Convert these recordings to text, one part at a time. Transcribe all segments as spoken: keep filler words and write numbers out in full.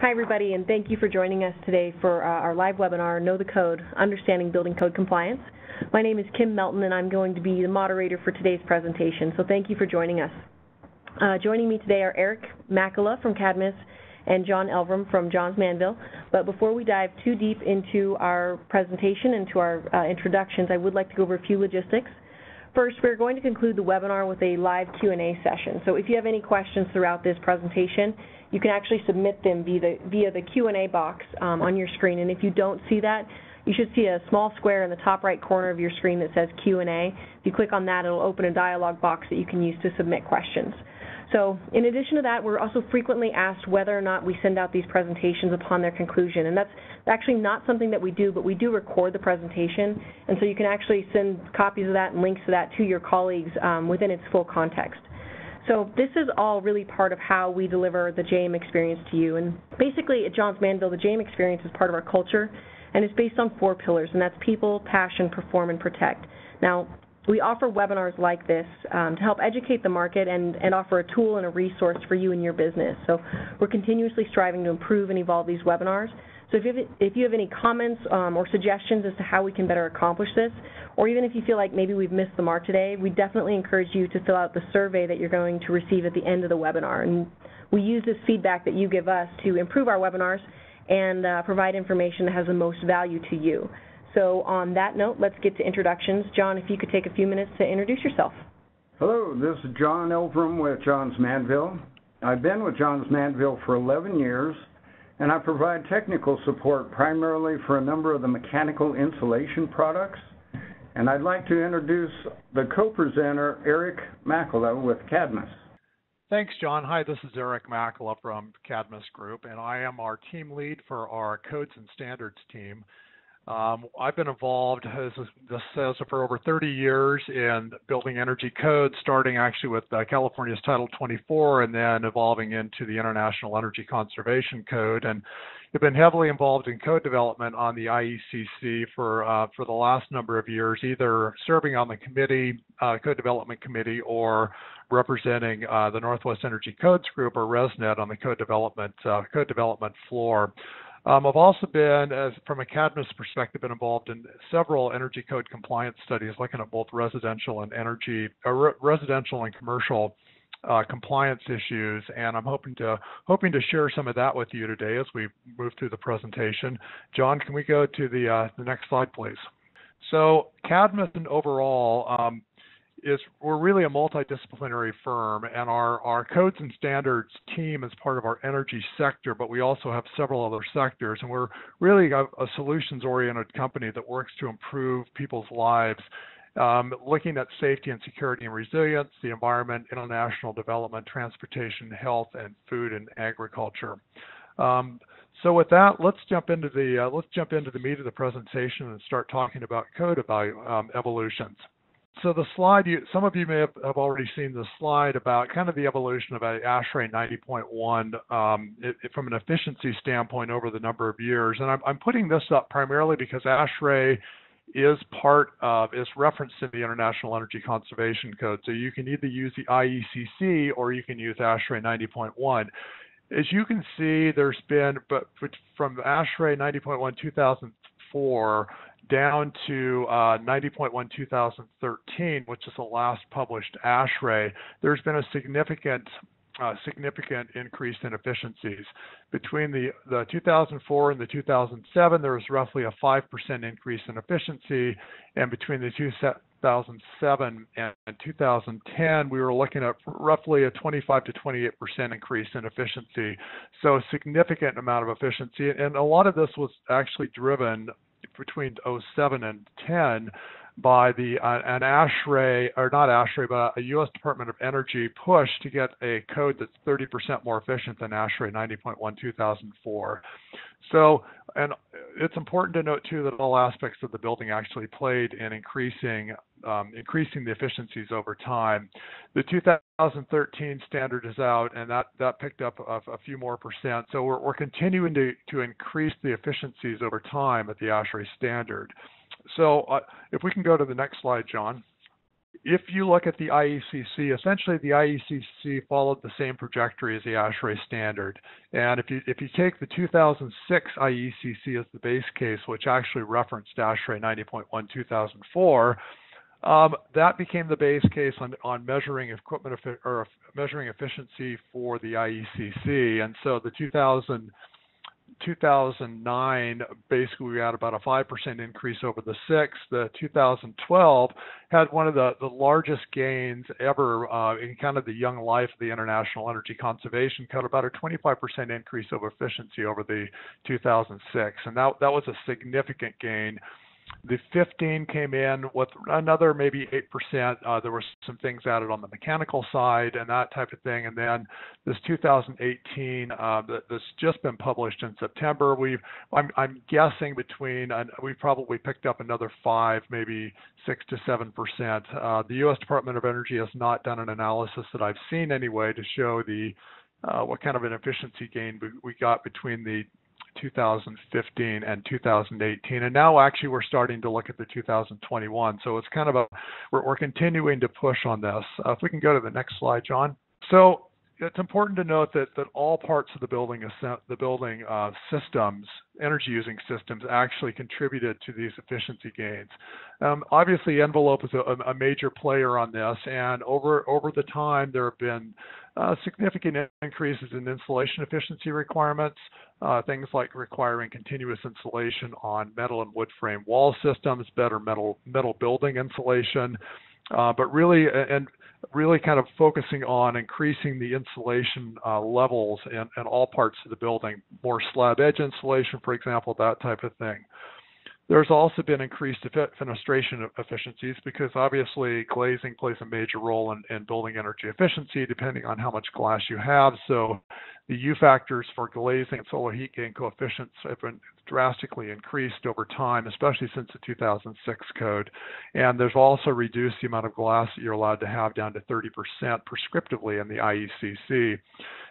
Hi, everybody, and thank you for joining us today for uh, our live webinar, Know the Code, Understanding Building Code Compliance. My name is Kim Melton, and I'm going to be the moderator for today's presentation, so thank you for joining us. Uh, joining me today are Eric Makela from Cadmus and John Elvrum from Johns Manville. But before we dive too deep into our presentation and to our uh, introductions, I would like to go over a few logistics. First, we're going to conclude the webinar with a live Q and A session. So if you have any questions throughout this presentation, you can actually submit them via the, via the Q and A box um, on your screen. And if you don't see that, you should see a small square in the top right corner of your screen that says Q and A. If you click on that, it'll open a dialog box that you can use to submit questions. So in addition to that, we're also frequently asked whether or not we send out these presentations upon their conclusion. And that's actually not something that we do, but we do record the presentation. And so you can actually send copies of that and links to that to your colleagues um, within its full context. So this is all really part of how we deliver the J M experience to you. And basically at Johns Manville, the J M experience is part of our culture and it's based on four pillars, and that's people, passion, perform, and protect. Now, we offer webinars like this um, to help educate the market and, and offer a tool and a resource for you and your business. So we're continuously striving to improve and evolve these webinars. So if you have, if you have any comments um, or suggestions as to how we can better accomplish this, or even if you feel like maybe we've missed the mark today, we definitely encourage you to fill out the survey that you're going to receive at the end of the webinar. And we use this feedback that you give us to improve our webinars and uh, provide information that has the most value to you. So on that note, let's get to introductions. John, if you could take a few minutes to introduce yourself. Hello, this is John Elvrum with Johns Manville. I've been with Johns Manville for eleven years, and I provide technical support primarily for a number of the mechanical insulation products. And I'd like to introduce the co-presenter, Eric Makela with Cadmus. Thanks, John. Hi, this is Eric Makela from Cadmus Group, and I am our team lead for our Codes and Standards team. Um, I've been involved, as this says, for over thirty years in building energy codes, starting actually with uh, California's Title twenty-four and then evolving into the International Energy Conservation Code. And I've been heavily involved in code development on the I E C C for, uh, for the last number of years, either serving on the committee, uh, code development committee, or representing uh, the Northwest Energy Codes Group, or RESNET, on the code development, uh, code development floor. Um, I've also been, as, from a Cadmus perspective, been involved in several energy code compliance studies, looking at both residential and energy, uh, re residential and commercial uh, compliance issues, and I'm hoping to hoping to share some of that with you today as we move through the presentation. John, can we go to the uh, the next slide, please? So Cadmus, and overall, um, is we're really a multidisciplinary firm, and our, our codes and standards team is part of our energy sector, but we also have several other sectors, and we're really a, a solutions-oriented company that works to improve people's lives, um, looking at safety and security and resilience, the environment, international development, transportation, health, and food and agriculture. Um, so with that, let's jump into the uh, let's jump into the meat of the presentation and start talking about code evalu um, evolutions. So the slide, you, some of you may have, have already seen this slide about kind of the evolution of ASHRAE ninety point one um, it, it, from an efficiency standpoint over the number of years. And I'm, I'm putting this up primarily because ASHRAE is part of, is referenced in the International Energy Conservation Code. So you can either use the I E C C or you can use ASHRAE ninety point one. As you can see, there's been, but from ASHRAE ninety point one two thousand four, down to uh, ninety point one two thousand thirteen, which is the last published ASHRAE, there's been a significant uh, significant increase in efficiencies. Between the, the two thousand four and the two thousand seven, there was roughly a five percent increase in efficiency, and between the two thousand seven and two thousand ten, we were looking at roughly a twenty-five to twenty-eight percent increase in efficiency. So a significant amount of efficiency, and a lot of this was actually driven between oh seven and ten by the uh, an ASHRAE, or not ASHRAE, but a U S Department of Energy push to get a code that's thirty percent more efficient than ASHRAE ninety point one two thousand four. So, and it's important to note too that all aspects of the building actually played in increasing um, increasing the efficiencies over time. The two thousand thirteen standard is out, and that that picked up a, a few more percent. So we're we're continuing to to increase the efficiencies over time at the ASHRAE standard. So uh, if we can go to the next slide, John. if you look at the I E C C, essentially the I E C C followed the same trajectory as the ASHRAE standard. And if you if you take the two thousand six I E C C as the base case, which actually referenced ASHRAE ninety point one two thousand four, um, that became the base case on on measuring equipment or measuring efficiency for the I E C C. And so the two thousand two thousand nine, basically we had about a five percent increase over the six. The two thousand twelve had one of the, the largest gains ever uh, in kind of the young life of the International Energy Conservation Code, about a twenty-five percent increase over efficiency over the two thousand six. And that, that was a significant gain. The fifteen came in with another maybe eight percent. Uh, there were some things added on the mechanical side and that type of thing. And then this two thousand eighteen uh, that's just been published in September, we've I'm, I'm guessing between uh, we've probably picked up another five, maybe six to seven percent. Uh, the U S Department of Energy has not done an analysis that I've seen anyway to show the uh, what kind of an efficiency gain we got between the two thousand fifteen and two thousand eighteen, and now actually we're starting to look at the two thousand twenty-one. So it's kind of a we're, we're continuing to push on this. Uh, if we can go to the next slide, John. So it's important to note that that all parts of the building the building uh, systems, energy using systems, actually contributed to these efficiency gains. Um, obviously, envelope is a, a major player on this, and over over the time there have been Uh, significant increases in insulation efficiency requirements, uh, things like requiring continuous insulation on metal and wood frame wall systems, better metal metal building insulation, uh, but really and really kind of focusing on increasing the insulation uh, levels in, in all parts of the building, more slab edge insulation, for example, that type of thing. There's also been increased fenestration efficiencies because obviously glazing plays a major role in, in building energy efficiency depending on how much glass you have. So the U factors for glazing and solar heat gain coefficients have been drastically increased over time, especially since the two thousand six code. And there's also reduced the amount of glass that you're allowed to have down to thirty percent prescriptively in the I E C C.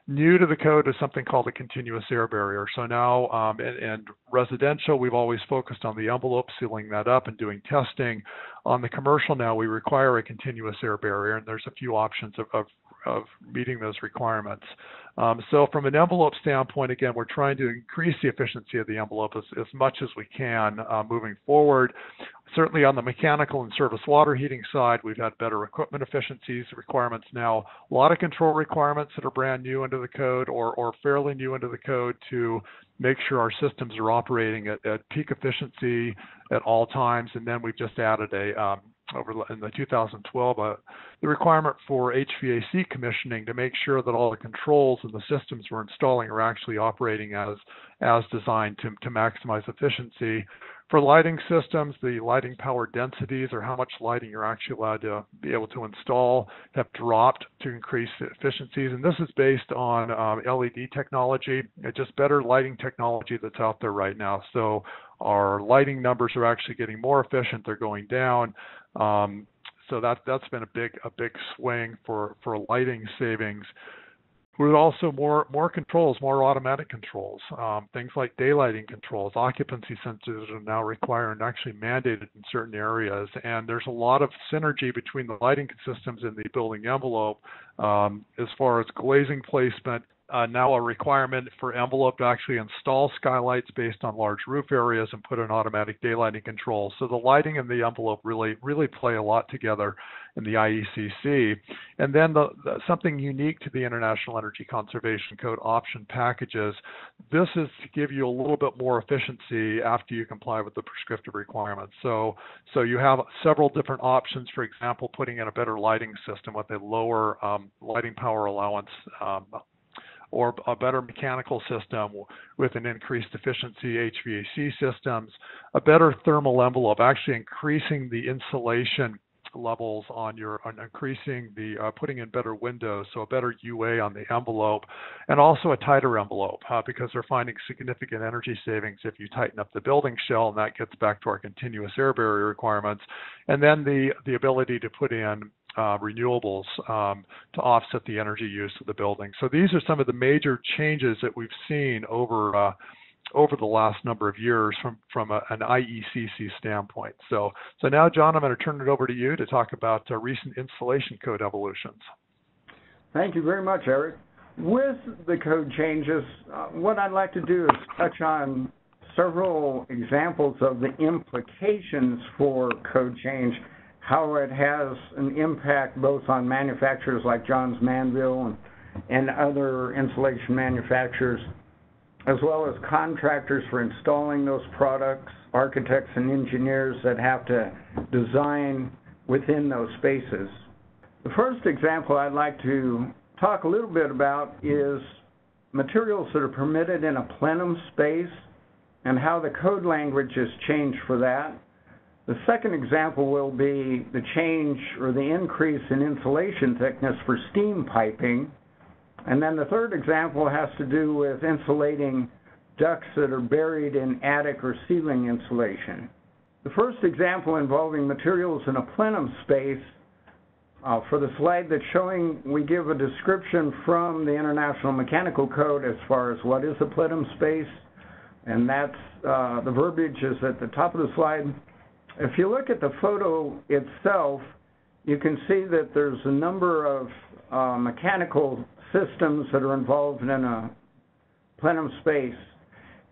New to the code is something called a continuous air barrier. So now um, in, in residential, we've always focused on the envelope, sealing that up and doing testing. On the commercial now, we require a continuous air barrier, and there's a few options of, of of meeting those requirements. Um, so from an envelope standpoint, again, we're trying to increase the efficiency of the envelope as, as much as we can uh, moving forward. Certainly on the mechanical and surface water heating side, we've had better equipment efficiencies requirements now. A lot of control requirements that are brand new into the code or, or fairly new into the code to make sure our systems are operating at, at peak efficiency at all times. And then we've just added a um, over in the two thousand twelve, uh, the requirement for H V A C commissioning to make sure that all the controls and the systems we're installing are actually operating as as designed to, to maximize efficiency. For lighting systems, the lighting power densities or how much lighting you're actually allowed to be able to install have dropped to increase efficiencies. And this is based on um, L E D technology, just better lighting technology that's out there right now. So our lighting numbers are actually getting more efficient. They're going down. Um, so that, that's been a big, a big swing for, for lighting savings. We're also more more controls, more automatic controls, um, things like daylighting controls, occupancy sensors are now required and actually mandated in certain areas. And there's a lot of synergy between the lighting systems and the building envelope um, as far as glazing placement. Uh, now a requirement for envelope to actually install skylights based on large roof areas and put in automatic daylighting controls. So the lighting and the envelope really, really play a lot together in the I E C C. And then the, the, something unique to the International Energy Conservation Code option packages. This is to give you a little bit more efficiency after you comply with the prescriptive requirements. So, so you have several different options, for example, putting in a better lighting system with a lower um, lighting power allowance um, or a better mechanical system with an increased efficiency H V A C systems, a better thermal envelope, actually increasing the insulation levels on your, on increasing the, uh, putting in better windows, so a better U A on the envelope, and also a tighter envelope uh, because they're finding significant energy savings if you tighten up the building shell, and that gets back to our continuous air barrier requirements. And then the, the ability to put in Uh, renewables um, to offset the energy use of the building. So these are some of the major changes that we've seen over uh, over the last number of years from, from a, an I E C C standpoint. So, so now, John, I'm going to turn it over to you to talk about uh, recent installation code evolutions. Thank you very much, Eric. With the code changes, uh, what I'd like to do is touch on several examples of the implications for code change, how it has an impact both on manufacturers like Johns Manville and, and other insulation manufacturers, as well as contractors for installing those products, architects and engineers that have to design within those spaces. The first example I'd like to talk a little bit about is materials that are permitted in a plenum space and how the code language has changed for that. The second example will be the change or the increase in insulation thickness for steam piping. And then the third example has to do with insulating ducts that are buried in attic or ceiling insulation. The first example involving materials in a plenum space, uh, for the slide that's showing, we give a description from the International Mechanical Code as far as what is a plenum space. And that's, uh, the verbiage is at the top of the slide. If you look at the photo itself, you can see that there's a number of uh, mechanical systems that are involved in a plenum space.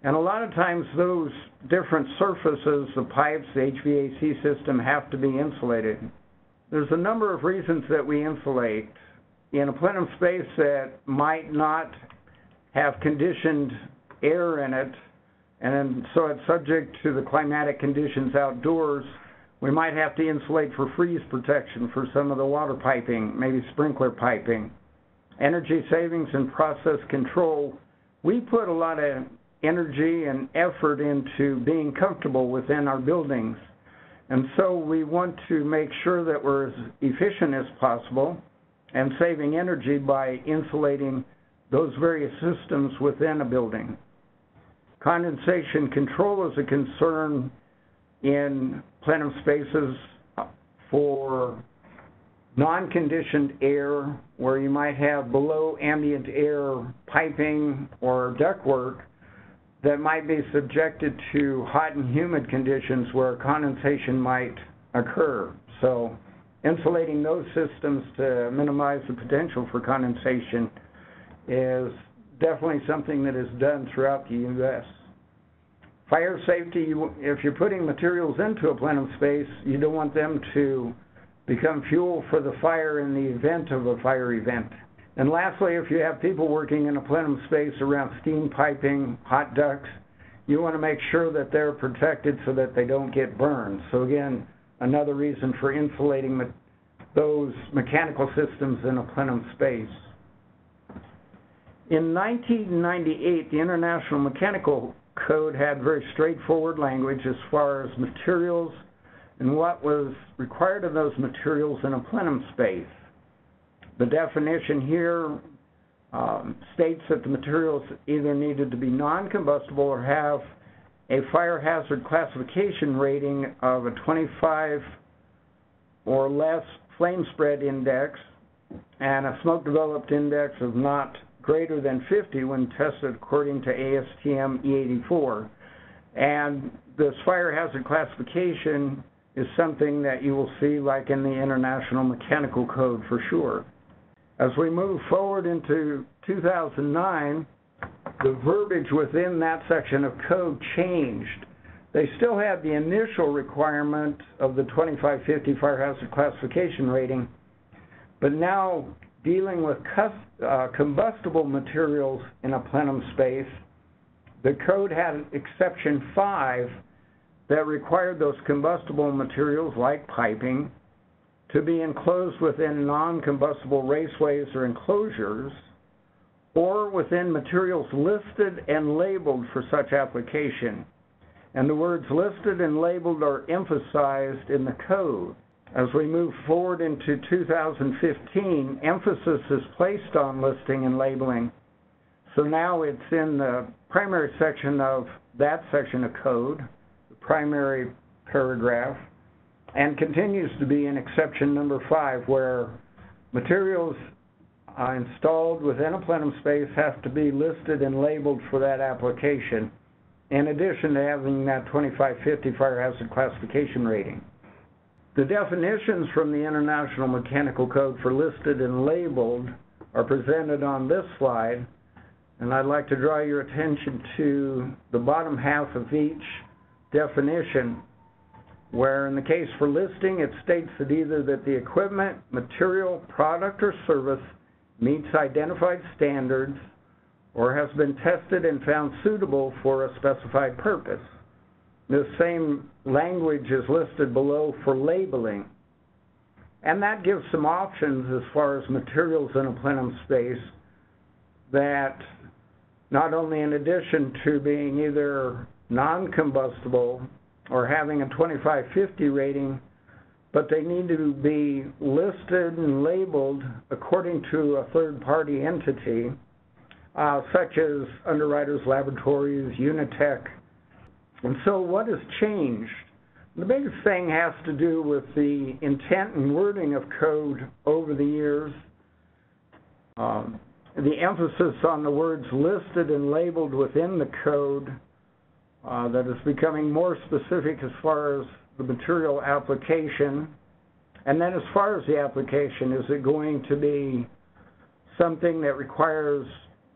And a lot of times those different surfaces, the pipes, the H V A C system, have to be insulated. There's a number of reasons that we insulate. In a plenum space that might not have conditioned air in it, and so it's subject to the climatic conditions outdoors, we might have to insulate for freeze protection for some of the water piping, maybe sprinkler piping. Energy savings and process control. We put a lot of energy and effort into being comfortable within our buildings. And so we want to make sure that we're as efficient as possible and saving energy by insulating those various systems within a building. Condensation control is a concern in plenum spaces for non-conditioned air, where you might have below ambient air piping or ductwork that might be subjected to hot and humid conditions where condensation might occur. So insulating those systems to minimize the potential for condensation is definitely something that is done throughout the U S Fire safety, if you're putting materials into a plenum space, you don't want them to become fuel for the fire in the event of a fire event. And lastly, if you have people working in a plenum space around steam piping, hot ducts, you want to make sure that they're protected so that they don't get burned. So again, another reason for insulating those mechanical systems in a plenum space. In nineteen ninety-eight, the International Mechanical Code had very straightforward language as far as materials and what was required of those materials in a plenum space. The definition here um, states that the materials either needed to be non-combustible or have a fire hazard classification rating of a twenty-five or less flame spread index and a smoke developed index of not greater than fifty when tested according to A S T M E eighty-four. And this fire hazard classification is something that you will see like in the International Mechanical Code for sure. As we move forward into two thousand nine, the verbiage within that section of code changed. They still had the initial requirement of the twenty-five fifty fire hazard classification rating, but now dealing with uh, combustible materials in a plenum space, the code had an exception five that required those combustible materials, like piping, to be enclosed within non-combustible raceways or enclosures, or within materials listed and labeled for such application. And the words listed and labeled are emphasized in the code. As we move forward into two thousand fifteen, emphasis is placed on listing and labeling. So now it's in the primary section of that section of code, primary paragraph, and continues to be in exception number five, where materials installed within a plenum space have to be listed and labeled for that application. in addition to having that twenty-five fifty fire hazard classification rating. The definitions from the International Mechanical Code for listed and labeled are presented on this slide, and I'd like to draw your attention to the bottom half of each definition, where in the case for listing, it states that either that the equipment, material, product, or service meets identified standards or has been tested and found suitable for a specified purpose. The same language is listed below for labeling, and that gives some options as far as materials in a plenum space that not only in addition to being either non-combustible or having a twenty-five fifty rating, but they need to be listed and labeled according to a third-party entity, uh, such as Underwriters Laboratories, Unitech. And so what has changed? The biggest thing has to do with the intent and wording of code over the years, um, the emphasis on the words listed and labeled within the code uh, that is becoming more specific as far as the material application. And then as far as the application, is it going to be something that requires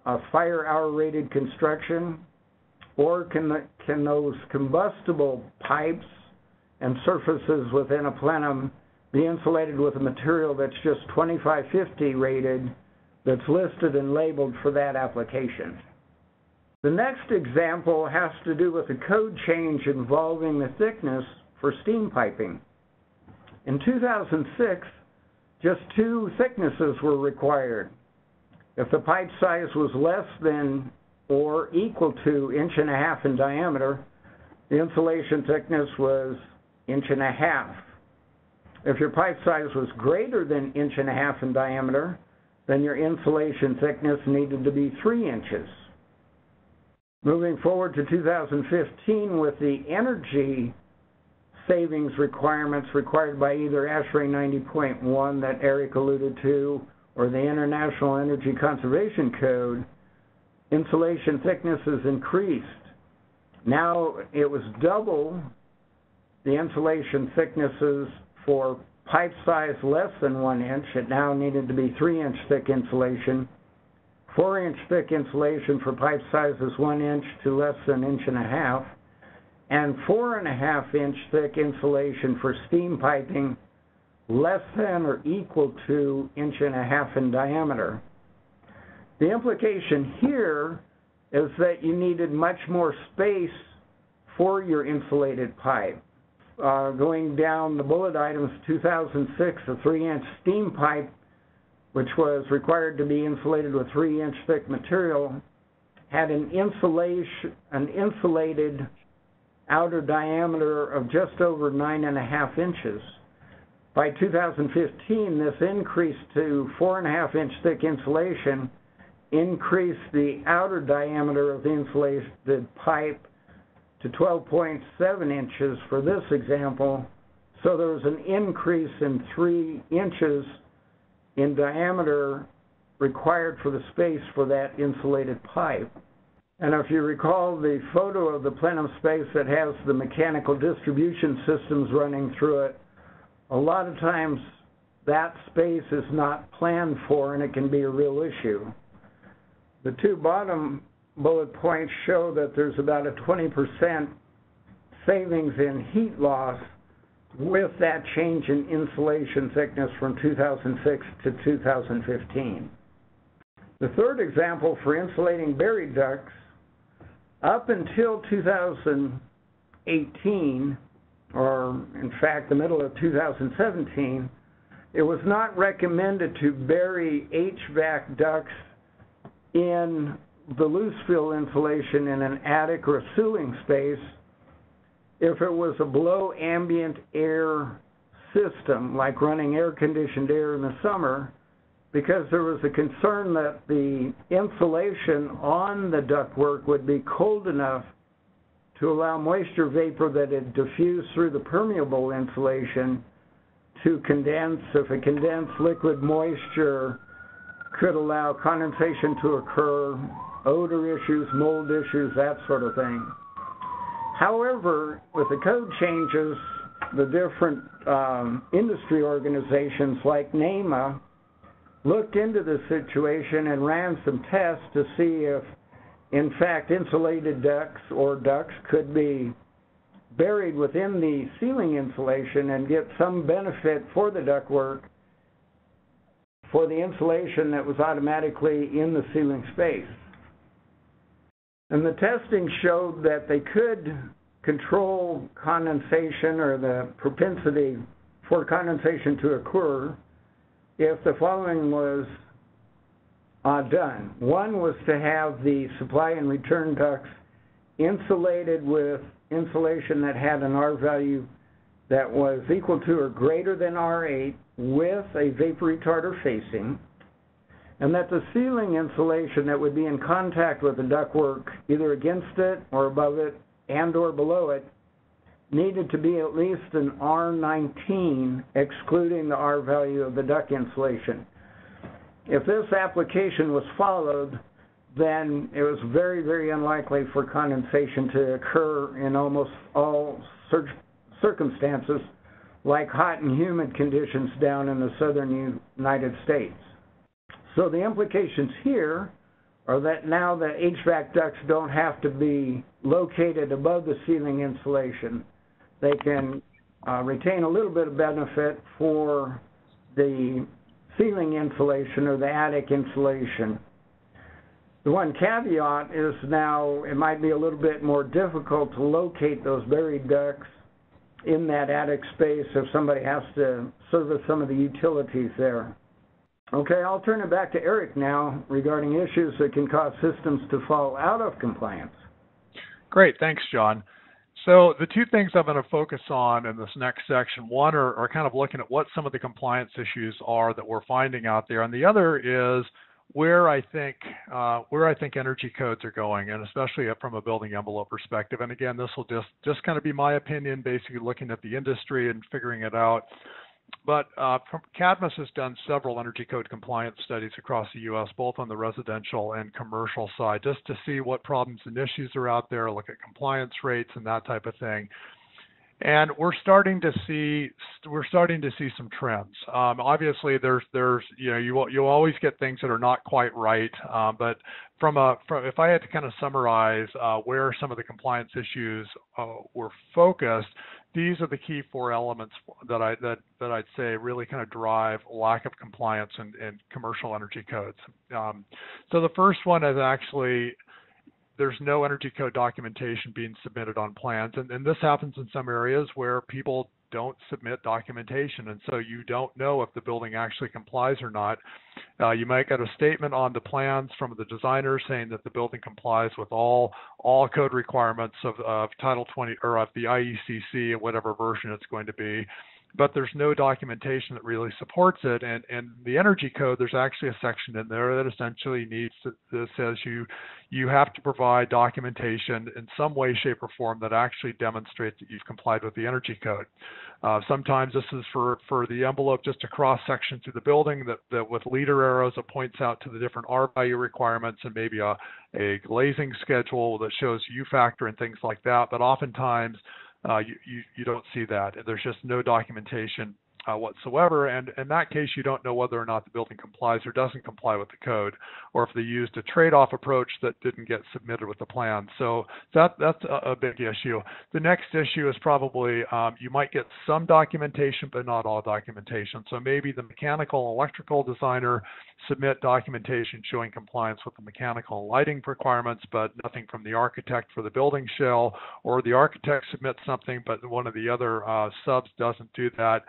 a fire hour rated construction? Or can, the, can those combustible pipes and surfaces within a plenum be insulated with a material that's just twenty-five fifty rated, that's listed and labeled for that application? The next example has to do with a code change involving the thickness for steam piping. In two thousand six, just two thicknesses were required. If the pipe size was less than or equal to inch and a half in diameter, the insulation thickness was inch and a half. If your pipe size was greater than inch and a half in diameter, then your insulation thickness needed to be three inches. Moving forward to two thousand fifteen with the energy savings requirements required by either ASHRAE ninety point one that Eric alluded to or the International Energy Conservation Code, insulation thickness is increased. Now it was double the insulation thicknesses for pipe size less than one inch. It now needed to be three inch thick insulation, four inch thick insulation for pipe sizes one inch to less than inch and a half, and four and a half inch thick insulation for steam piping less than or equal to inch and a half in diameter. The implication here is that you needed much more space for your insulated pipe. Uh, going down the bullet items, two thousand six, a three inch steam pipe, which was required to be insulated with three inch thick material, had an, insulation, an insulated outer diameter of just over nine point five inches. By two thousand fifteen, this increased to four point five inch thick insulation, increase the outer diameter of the insulated pipe to twelve point seven inches for this example. So there was an increase in three inches in diameter required for the space for that insulated pipe. And if you recall the photo of the plenum space that has the mechanical distribution systems running through it, a lot of times that space is not planned for and it can be a real issue. The two bottom bullet points show that there's about a twenty percent savings in heat loss with that change in insulation thickness from two thousand six to two thousand fifteen. The third example for insulating buried ducts, up until two thousand eighteen, or in fact the middle of two thousand seventeen, it was not recommended to bury H V A C ducts in the loose fill insulation in an attic or ceiling space if it was a below ambient air system, like running air-conditioned air in the summer, because there was a concern that the insulation on the ductwork would be cold enough to allow moisture vapor that had diffused through the permeable insulation to condense. If it condensed, liquid moisture could allow condensation to occur, odor issues, mold issues, that sort of thing. However, with the code changes, the different um, industry organizations like NEMA looked into the situation and ran some tests to see if, in fact, insulated ducts or ducts could be buried within the ceiling insulation and get some benefit for the ductwork for the insulation that was automatically in the ceiling space. And the testing showed that they could control condensation or the propensity for condensation to occur if the following was uh, done. One was to have the supply and return ducts insulated with insulation that had an R value that was equal to or greater than R eight with a vapor retarder facing, and that the ceiling insulation that would be in contact with the ductwork, either against it or above it and or below it, needed to be at least an R nineteen, excluding the R value of the duct insulation. If this application was followed, then it was very, very unlikely for condensation to occur in almost all circumstances, like hot and humid conditions down in the southern United States. So the implications here are that now the H V A C ducts don't have to be located above the ceiling insulation. They can uh, retain a little bit of benefit for the ceiling insulation or the attic insulation. The one caveat is now it might be a little bit more difficult to locate those buried ducts in that attic space if somebody has to service some of the utilities there. Okay, I'll turn it back to Eric now regarding issues that can cause systems to fall out of compliance. Great, thanks, John. So the two things I'm going to focus on in this next section, one are, are kind of looking at what some of the compliance issues are that we're finding out there, and the other is where I think uh, where I think energy codes are going, and especially from a building envelope perspective. And again, this will just just kind of be my opinion, basically looking at the industry and figuring it out. But uh, Cadmus has done several energy code compliance studies across the U S, both on the residential and commercial side, just to see what problems and issues are out there, look at compliance rates and that type of thing. And we're starting to see we're starting to see some trends. Um, obviously, there's there's you know you you'll always get things that are not quite right. Uh, but from a from, if I had to kind of summarize uh, where some of the compliance issues uh, were focused, these are the key four elements that I that that I'd say really kind of drive lack of compliance in, in commercial energy codes. Um, so the first one is actually, there's no energy code documentation being submitted on plans. And, and this happens in some areas where people don't submit documentation. And so you don't know if the building actually complies or not. Uh, you might get a statement on the plans from the designer saying that the building complies with all all code requirements of, of Title twenty or of the I E C C, whatever version it's going to be. But there's no documentation that really supports it. And, and the energy code, there's actually a section in there that essentially needs to, that says you you have to provide documentation in some way, shape, or form that actually demonstrates that you've complied with the energy code. Uh, sometimes this is for, for the envelope, just a cross-section through the building that, that with leader arrows, it points out to the different R value requirements and maybe a, a glazing schedule that shows U factor and things like that. But oftentimes, Uh, you, you, you don't see that. There's just no documentation uh, whatsoever, and in that case, you don't know whether or not the building complies or doesn't comply with the code, or if they used a trade-off approach that didn't get submitted with the plan. So that that's a, a big issue. The next issue is probably um, you might get some documentation, but not all documentation. So maybe the mechanical and electrical designer submit documentation showing compliance with the mechanical and lighting requirements, but nothing from the architect for the building shell, or the architect submits something, but one of the other uh, subs doesn't do that.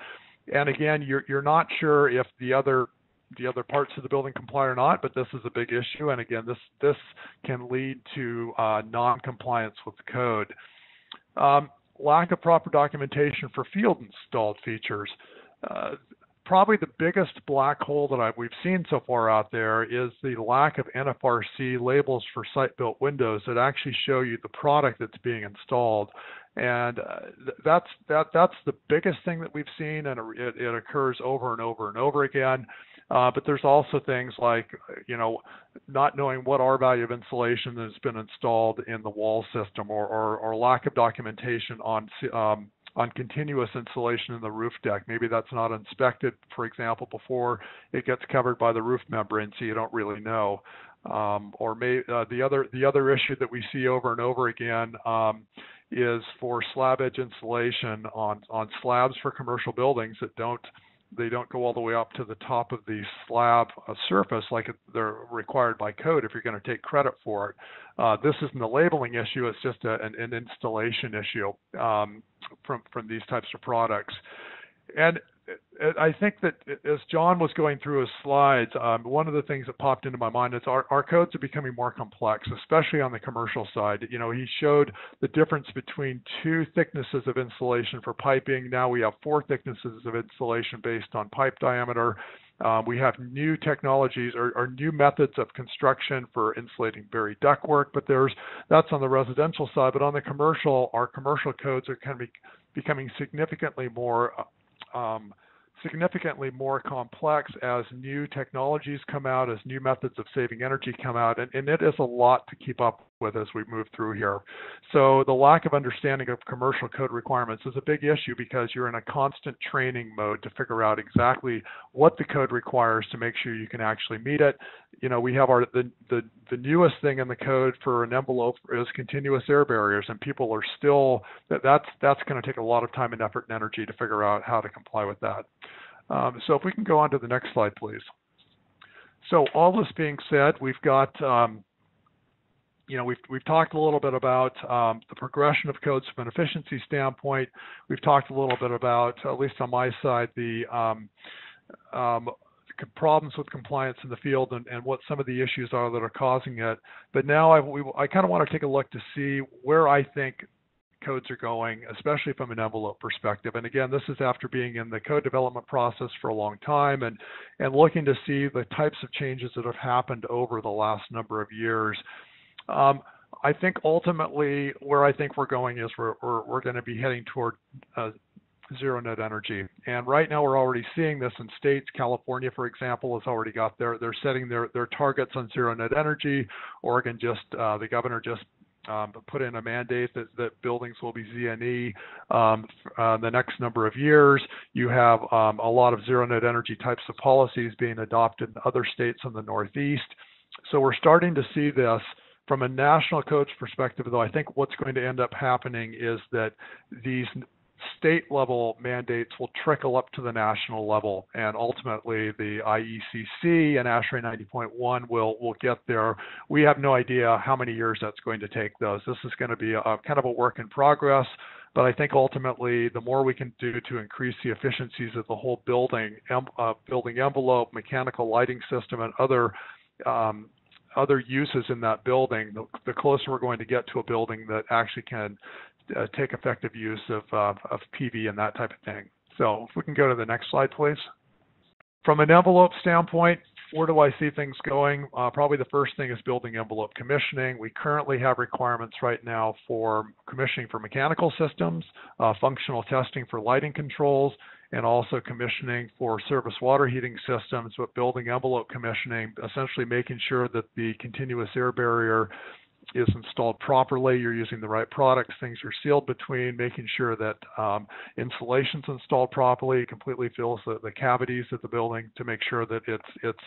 And again, you're, you're not sure if the other the other parts of the building comply or not, but this is a big issue. And again, this, this can lead to uh, non-compliance with the code. Um, lack of proper documentation for field installed features. Uh, probably the biggest black hole that I, we've seen so far out there is the lack of N F R C labels for site-built windows that actually show you the product that's being installed. And uh, that's that that's the biggest thing that we've seen, and it, it occurs over and over and over again. Uh, but there's also things like, you know, not knowing what R value of insulation has been installed in the wall system, or or, or lack of documentation on um, on continuous insulation in the roof deck. Maybe that's not inspected, for example, before it gets covered by the roof membrane, so you don't really know. Um, or may, uh, the other the other issue that we see over and over again um, is for slab edge insulation on on slabs for commercial buildings that don't they don't go all the way up to the top of the slab uh, surface like they're required by code if you're going to take credit for it. Uh, this isn't a labeling issue, it's just a, an, an installation issue um, from, from these types of products. And I think that as John was going through his slides, um, one of the things that popped into my mind is our, our codes are becoming more complex, especially on the commercial side. You know, he showed the difference between two thicknesses of insulation for piping. Now we have four thicknesses of insulation based on pipe diameter. Um, we have new technologies or, or new methods of construction for insulating buried ductwork, but there's that's on the residential side. But on the commercial, our commercial codes are kind of be, becoming significantly more uh, Um, significantly more complex as new technologies come out, as new methods of saving energy come out, and, and it is a lot to keep up with as we move through here. So the lack of understanding of commercial code requirements is a big issue because you're in a constant training mode to figure out exactly what the code requires to make sure you can actually meet it. You know, we have our the the, the newest thing in the code for an envelope is continuous air barriers, and people are still that that's that's going to take a lot of time and effort and energy to figure out how to comply with that. Um, so if we can go on to the next slide, please. So all this being said, we've got, um, you know, we've, we've talked a little bit about um, the progression of codes from an efficiency standpoint. We've talked a little bit about, at least on my side, the um, um, problems with compliance in the field and, and what some of the issues are that are causing it. But now I, we, I kind of want to take a look to see where I think codes are going, especially from an envelope perspective. And again, this is after being in the code development process for a long time and, and looking to see the types of changes that have happened over the last number of years. Um, I think ultimately where I think we're going is we're, we're, we're going to be heading toward uh, zero net energy. And right now we're already seeing this in states. California, for example, has already got their, they're setting their, their targets on zero net energy. Oregon just, uh, the governor just Um, put in a mandate that, that buildings will be Z N E um, uh, the next number of years. You have um, a lot of zero net energy types of policies being adopted in other states in the Northeast. So we're starting to see this. From a national codes perspective, though, I think what's going to end up happening is that these state level mandates will trickle up to the national level, and ultimately the I E C C and ASHRAE ninety point one will will get there. We have no idea how many years that's going to take those. This is going to be a, a kind of a work in progress, but I think ultimately the more we can do to increase the efficiencies of the whole building, em, uh, building envelope, mechanical lighting system, and other um, other uses in that building, the, the closer we're going to get to a building that actually can Uh, take effective use of, uh, of P V and that type of thing. So if we can go to the next slide, please. From an envelope standpoint, where do I see things going? Uh, probably the first thing is building envelope commissioning. We currently have requirements right now for commissioning for mechanical systems, uh, functional testing for lighting controls, and also commissioning for surface water heating systems, but building envelope commissioning, essentially making sure that the continuous air barrier is installed properly, you're using the right products, things are sealed between, making sure that um, insulation's installed properly, completely fills the, the cavities of the building to make sure that it's it's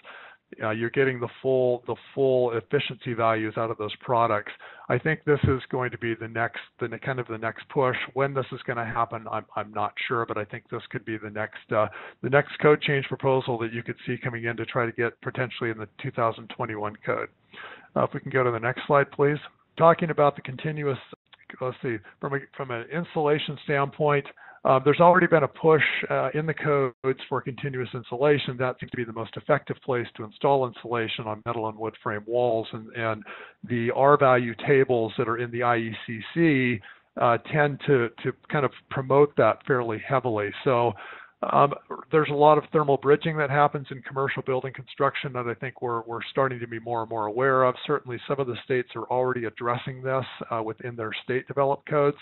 uh, you're getting the full the full efficiency values out of those products. I think this is going to be the next the kind of the next push. When this is going to happen, I'm I'm not sure, but I think this could be the next uh, the next code change proposal that you could see coming in to try to get potentially in the two thousand twenty-one code. Uh, if we can go to the next slide, please. Talking about the continuous, let's see, from a, from an insulation standpoint, uh, there's already been a push uh, in the codes for continuous insulation. That seems to be the most effective place to install insulation on metal and wood frame walls. And, and the R value tables that are in the I E C C uh, tend to, to kind of promote that fairly heavily. So Um, there's a lot of thermal bridging that happens in commercial building construction that I think we're, we're starting to be more and more aware of. Certainly some of the states are already addressing this uh, within their state developed codes,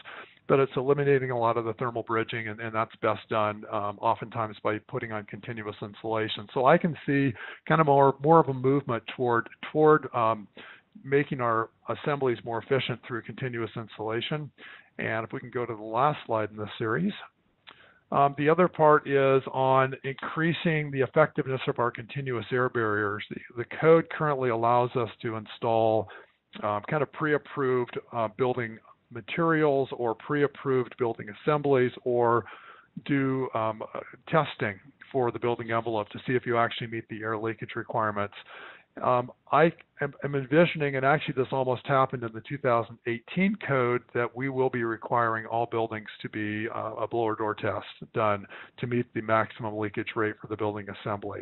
but it's eliminating a lot of the thermal bridging, and, and that's best done um, oftentimes by putting on continuous insulation. So I can see kind of more, more of a movement toward, toward um, making our assemblies more efficient through continuous insulation. And if we can go to the last slide in this series. Um, the other part is on increasing the effectiveness of our continuous air barriers. The, the code currently allows us to install um, kind of pre-approved uh, building materials or pre-approved building assemblies, or do um, testing for the building envelope to see if you actually meet the air leakage requirements. Um, I am, am envisioning, and actually this almost happened in the two thousand eighteen code, that we will be requiring all buildings to be uh, a blower door test done to meet the maximum leakage rate for the building assembly.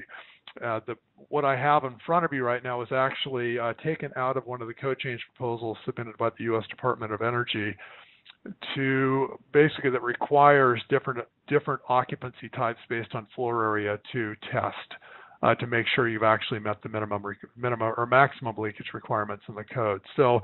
Uh, the, what I have in front of you right now is actually uh, taken out of one of the code change proposals submitted by the U S Department of Energy, to basically that requires different, different occupancy types based on floor area to test. Uh, to make sure you've actually met the minimum, minimum or maximum leakage requirements in the code. So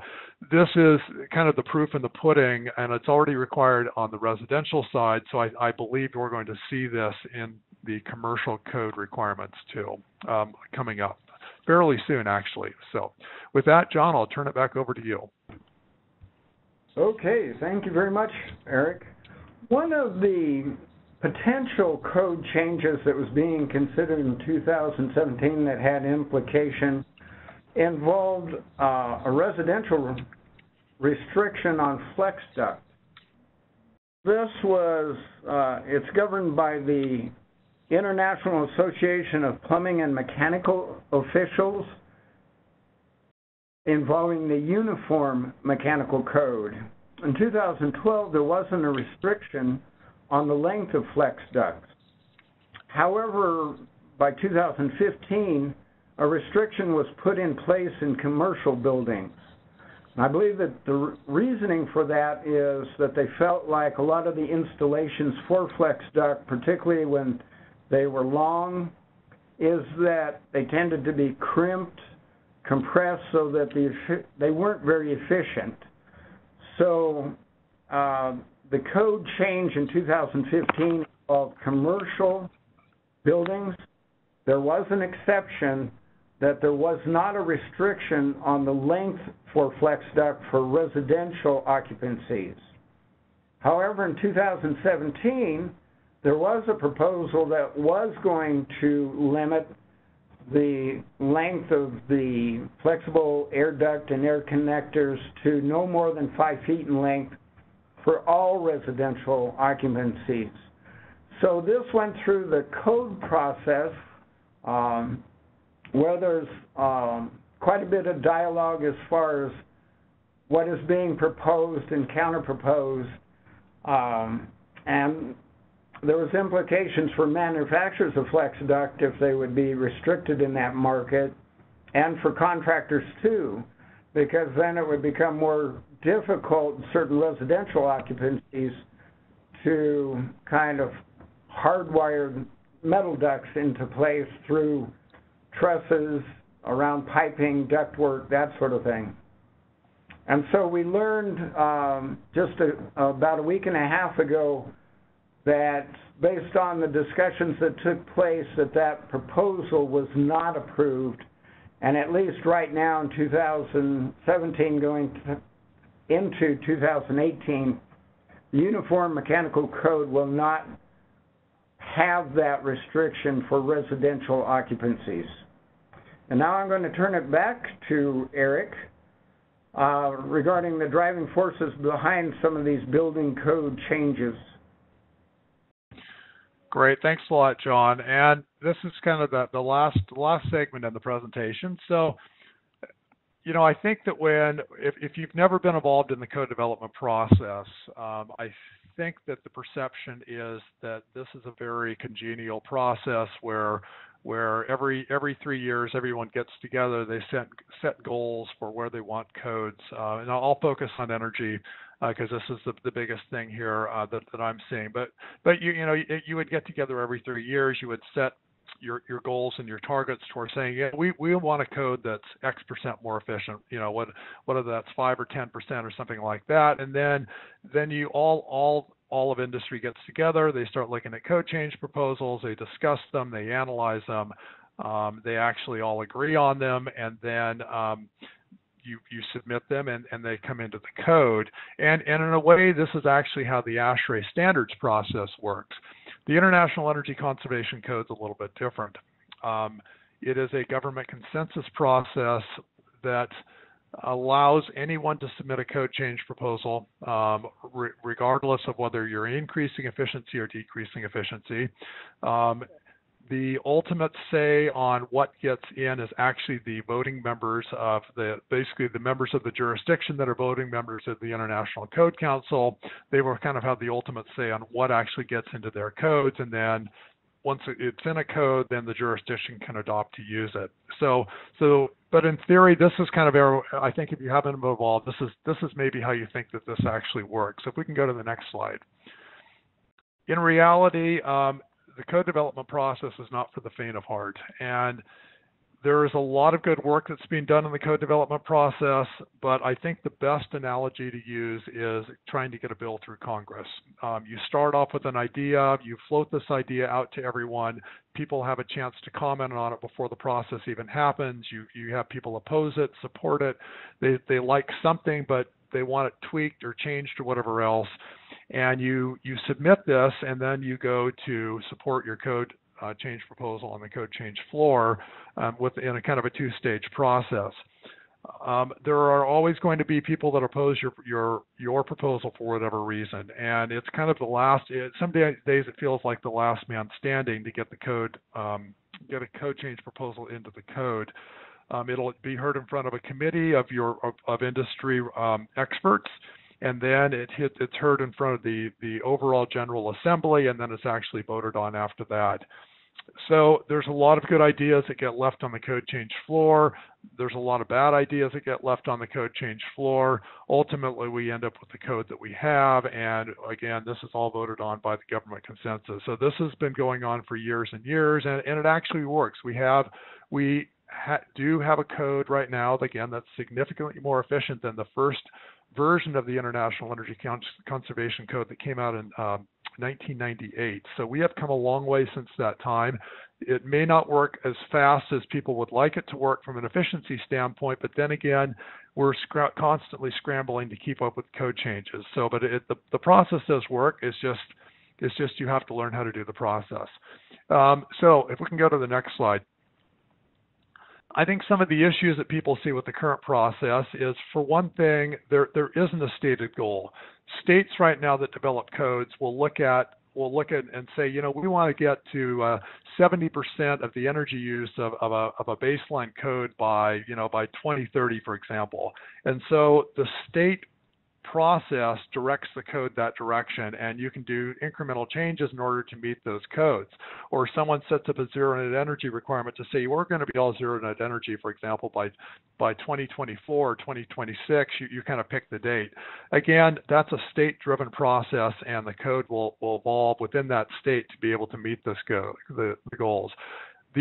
this is kind of the proof in the pudding, and it's already required on the residential side. So I, I believe we're going to see this in the commercial code requirements too, um, coming up fairly soon, actually. So with that, John, I'll turn it back over to you. Okay, thank you very much, Eric. One of the potential code changes that was being considered in two thousand seventeen that had implication involved uh, a residential restriction on flex duct. This was, uh, it's governed by the International Association of Plumbing and Mechanical Officials, involving the Uniform Mechanical Code. In two thousand twelve, there wasn't a restriction on the length of flex ducts. However, by two thousand fifteen, a restriction was put in place in commercial buildings. And I believe that the reasoning for that is that they felt like a lot of the installations for flex duct, particularly when they were long, is that they tended to be crimped, compressed, so that the, they weren't very efficient. So, uh, the code change in two thousand fifteen of commercial buildings, there was an exception that there was not a restriction on the length for flex duct for residential occupancies. However, in two thousand seventeen, there was a proposal that was going to limit the length of the flexible air duct and air connectors to no more than five feet in length for all residential occupancies. So this went through the code process, um, where there's um, quite a bit of dialogue as far as what is being proposed and counter-proposed, um, and there was implications for manufacturers of flex duct if they would be restricted in that market, and for contractors too, because then it would become more difficult in certain residential occupancies to kind of hardwire metal ducts into place through trusses, around piping, ductwork, that sort of thing. And so we learned um, just a, about a week and a half ago that based on the discussions that took place, that that proposal was not approved. And at least right now in two thousand seventeen, going to, into two thousand eighteen, the Uniform Mechanical Code will not have that restriction for residential occupancies. And now I'm going to turn it back to Eric uh, regarding the driving forces behind some of these building code changes. Great. Thanks a lot, John. And this is kind of the, the last last segment in the presentation. So, you know, I think that when, if, if you've never been involved in the code development process, um, I think that the perception is that this is a very congenial process where where every every three years everyone gets together. They set set goals for where they want codes, uh, and I'll focus on energy because uh, this is the, the biggest thing here uh, that that I'm seeing. But but you you know you, you would get together every three years. You would set your your goals and your targets towards saying, yeah, we we want a code that's X percent more efficient, you know, what whether that's five or ten percent or something like that. And then then you all all all of industry gets together, they start looking at code change proposals, they discuss them, they analyze them, um, they actually all agree on them, and then um, You, you submit them and, and they come into the code. And, and in a way, this is actually how the ASHRAE standards process works. The International Energy Conservation Code is a little bit different. Um, it is a government consensus process that allows anyone to submit a code change proposal, um, re regardless of whether you're increasing efficiency or decreasing efficiency. Um, The ultimate say on what gets in is actually the voting members of the, basically the members of the jurisdiction that are voting members of the International Code Council. They will kind of have the ultimate say on what actually gets into their codes. And then once it's in a code, then the jurisdiction can adopt to use it. So, so, but in theory, this is kind of, I think if you haven't evolved, this is, this is maybe how you think that this actually works. If we can go to the next slide. In reality, um, the code development process is not for the faint of heart, and there is a lot of good work that's being done in the code development process, but I think the best analogy to use is trying to get a bill through Congress. Um, you start off with an idea, you float this idea out to everyone, people have a chance to comment on it before the process even happens, you, you have people oppose it, support it, they, they like something, but they want it tweaked or changed or whatever else. And you, you submit this, and then you go to support your code uh, change proposal on the code change floor um, within a kind of a two-stage process. Um, there are always going to be people that oppose your, your, your proposal for whatever reason. And it's kind of the last, it, some days it feels like the last man standing to get the code, um, get a code change proposal into the code. Um, it'll be heard in front of a committee of your of, of industry um, experts, and then it hit, it's heard in front of the the overall General Assembly, and then it's actually voted on after that. So there's a lot of good ideas that get left on the code change floor. There's a lot of bad ideas that get left on the code change floor. Ultimately, we end up with the code that we have, and again, this is all voted on by the government consensus. So this has been going on for years and years, and, and it actually works. We have we Ha, do have a code right now, again, that's significantly more efficient than the first version of the International Energy Conservation Code that came out in um, nineteen ninety-eight. So we have come a long way since that time. It may not work as fast as people would like it to work from an efficiency standpoint, but then again, we're scra constantly scrambling to keep up with code changes. So, but it, the, the process does work. It's just, it's just you have to learn how to do the process. Um, so if we can go to the next slide. I think some of the issues that people see with the current process is, for one thing, there there isn't a stated goal. States right now that develop codes will look at will look at and say, you know, we want to get to uh, seventy percent of the energy use of, of a of a baseline code by you know by twenty thirty, for example. And so the state process directs the code that direction, and you can do incremental changes in order to meet those codes. Or someone sets up a zero net energy requirement to say we're going to be all zero net energy, for example, by by twenty twenty-four or twenty twenty-six. You, you kind of pick the date. Again, that's a state-driven process, and the code will, will evolve within that state to be able to meet this go the, the goals.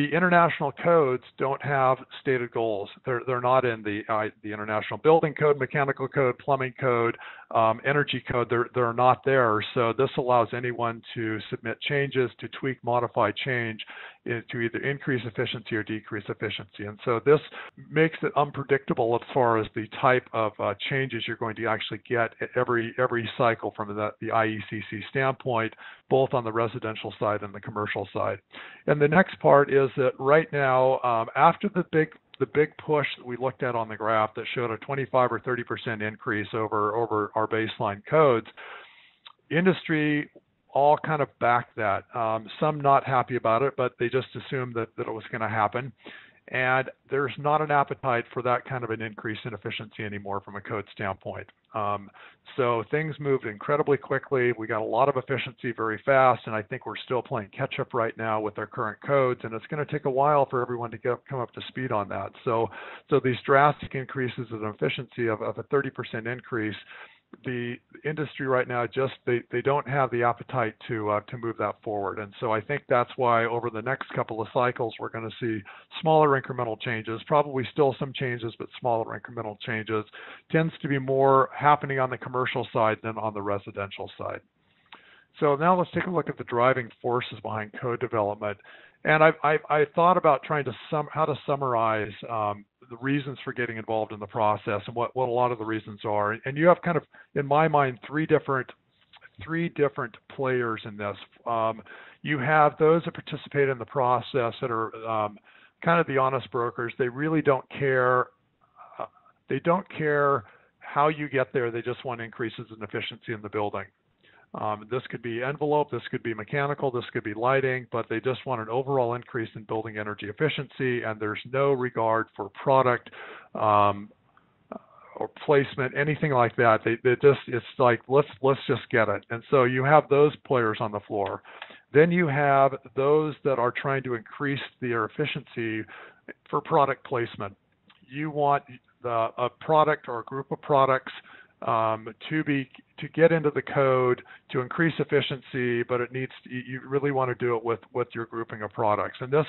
The international codes don't have stated goals. They're, they're not in the, uh, the International Building Code, Mechanical Code, Plumbing Code, um, Energy Code. They're, they're not there. So this allows anyone to submit changes, to tweak, modify, change, uh, to either increase efficiency or decrease efficiency. And so this makes it unpredictable as far as the type of uh, changes you're going to actually get at every, every cycle from the, the I E C C standpoint, both on the residential side and the commercial side. And the next part is, is that right now, um, after the big the big push that we looked at on the graph that showed a twenty-five or thirty percent increase over over our baseline codes, industry all kind of backed that. Um, some not happy about it, but they just assumed that, that it was going to happen. And there's not an appetite for that kind of an increase in efficiency anymore from a code standpoint. Um, so things moved incredibly quickly. We got a lot of efficiency very fast, and I think we're still playing catch up right now with our current codes, and it's going to take a while for everyone to get, come up to speed on that. So, so these drastic increases in efficiency of, of a thirty percent increase, the industry right now just they, they don't have the appetite to uh, to move that forward. And so I think that's why over the next couple of cycles we're going to see smaller incremental changes, probably still some changes, but smaller incremental changes. Tends to be more happening on the commercial side than on the residential side. So now let's take a look at the driving forces behind code development. And I've, I've, I've thought about trying to sum, how to summarize um, the reasons for getting involved in the process and what, what a lot of the reasons are. And you have kind of, in my mind, three different three different players in this. Um, you have those that participate in the process that are um, kind of the honest brokers. They really don't care. Uh, they don't care how you get there. They just want increases in efficiency in the building. Um, this could be envelope, this could be mechanical, this could be lighting, but they just want an overall increase in building energy efficiency, and there's no regard for product um, or placement, anything like that. They, they just, it's like, let's, let's just get it. And so you have those players on the floor. Then you have those that are trying to increase their efficiency for product placement. You want the, a product or a group of products Um, to be to get into the code to increase efficiency, but it needs to, you really want to do it with with your grouping of products. And this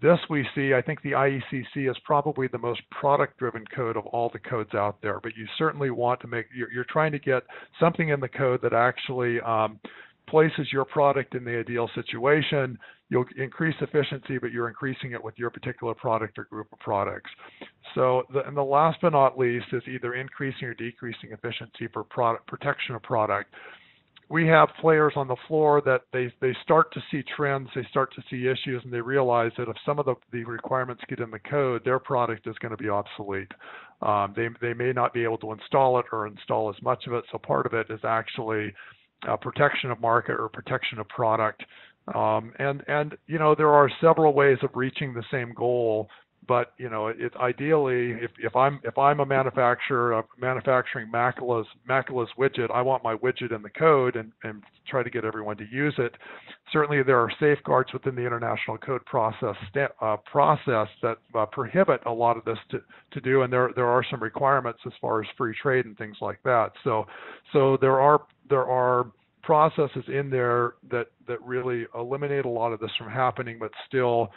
this we see, I think the I E C C is probably the most product-driven code of all the codes out there. But you certainly want to make you're, you're trying to get something in the code that actually um, places your product in the ideal situation. You'll increase efficiency, but you're increasing it with your particular product or group of products. So, the, and the last but not least is either increasing or decreasing efficiency for product protection of product. We have players on the floor that they, they start to see trends, they start to see issues, and they realize that if some of the, the requirements get in the code, their product is going to be obsolete. Um, they, they may not be able to install it or install as much of it, so part of it is actually uh, protection of market or protection of product. Um, and, and, you know, there are several ways of reaching the same goal, but, you know, it, ideally, if, if I'm, if I'm a manufacturer, uh, manufacturing Makela's, Makela's widget, I want my widget in the code and, and try to get everyone to use it. Certainly there are safeguards within the international code process, uh, process that uh, prohibit a lot of this to, to do. And there, there are some requirements as far as free trade and things like that. So, so there are, there are processes in there that that really eliminate a lot of this from happening, but still,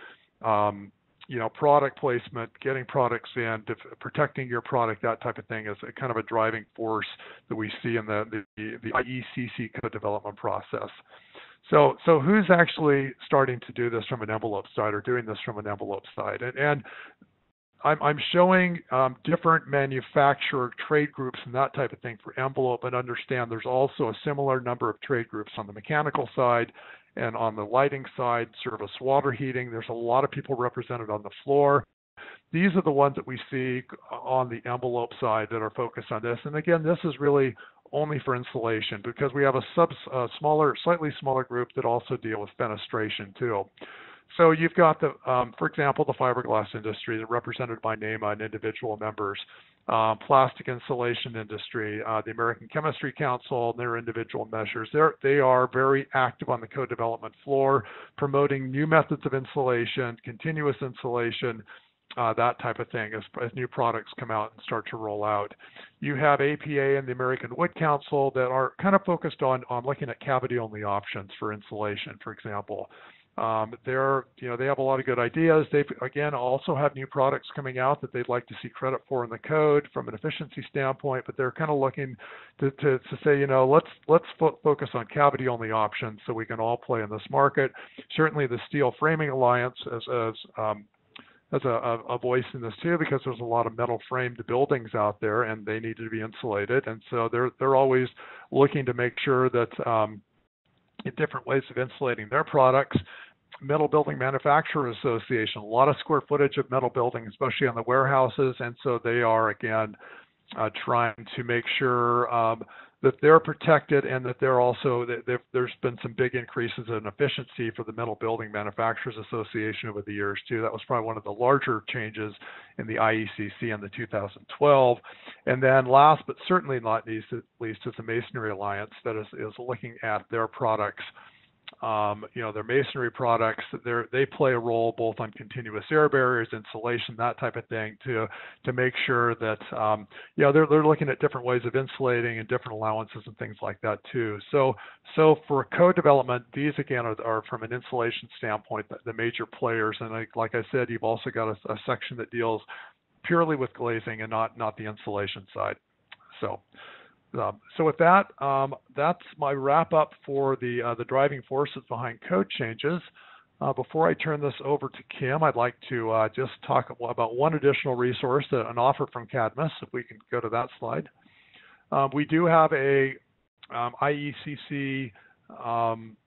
um, you know, product placement, getting products in, protecting your product, that type of thing is a kind of a driving force that we see in the the, the I E C C code development process. So, so who's actually starting to do this from an envelope side or doing this from an envelope side? And, and I'm, I'm showing um, different manufacturer trade groups and that type of thing for envelope, and understand there's also a similar number of trade groups on the mechanical side and on the lighting side, service water heating. There's a lot of people represented on the floor. These are the ones that we see on the envelope side that are focused on this. And again, this is really only for insulation, because we have a sub, uh, smaller, slightly smaller group that also deal with fenestration too. So you've got, the, um, for example, the fiberglass industry that represented by NEMA and individual members, uh, plastic insulation industry, uh, the American Chemistry Council, their individual measures. They're, they are very active on the code development floor, promoting new methods of insulation, continuous insulation, uh, that type of thing as, as new products come out and start to roll out. You have A P A and the American Wood Council that are kind of focused on, on looking at cavity-only options for insulation, for example. Um, they're, you know, they have a lot of good ideas. They, again, also have new products coming out that they'd like to see credit for in the code from an efficiency standpoint, but they're kind of looking to, to, to say, you know, let's, let's fo- focus on cavity-only options so we can all play in this market. Certainly the Steel Framing Alliance as, as, um, as a, a voice in this too, because there's a lot of metal framed buildings out there and they need to be insulated. And so they're, they're always looking to make sure that, um, different ways of insulating their products. Metal Building Manufacturers Association, a lot of square footage of metal buildings, especially on the warehouses. And so they are, again, uh, trying to make sure um, that they're protected, and that they're also, that there's been some big increases in efficiency for the Metal Building Manufacturers Association over the years too. That was probably one of the larger changes in the I E C C in the two thousand twelve. And then last, but certainly not least, at least is the Masonry Alliance, that is, is looking at their products, um, you know, their masonry products. They're, they play a role both on continuous air barriers, insulation, that type of thing, to to make sure that, um, you know, they're, they're looking at different ways of insulating and different allowances and things like that too. So, so for code development, these again are, are from an insulation standpoint, the, the major players. And like, like I said, you've also got a, a section that deals purely with glazing and not, not the insulation side. So, Um, so with that, um, that's my wrap up for the uh, the driving forces behind code changes. Uh, before I turn this over to Kim, I'd like to uh, just talk about one additional resource, uh, an offer from Cadmus, if we can go to that slide. Um, we do have a um, I E C C um,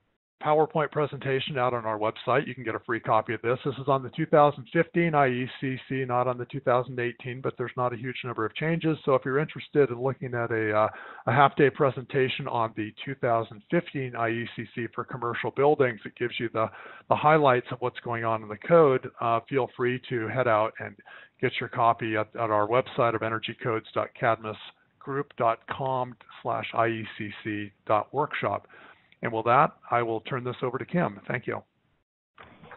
PowerPoint presentation out on our website. You can get a free copy of this. This is on the two thousand fifteen I E C C, not on the two thousand eighteen, but there's not a huge number of changes. So if you're interested in looking at a, uh, a half-day presentation on the two thousand fifteen I E C C for commercial buildings, it gives you the, the highlights of what's going on in the code. Uh, feel free to head out and get your copy at, at our website of energy codes dot cadmus group dot com slash I E C C dot workshop. And with that, I will turn this over to Kim. Thank you.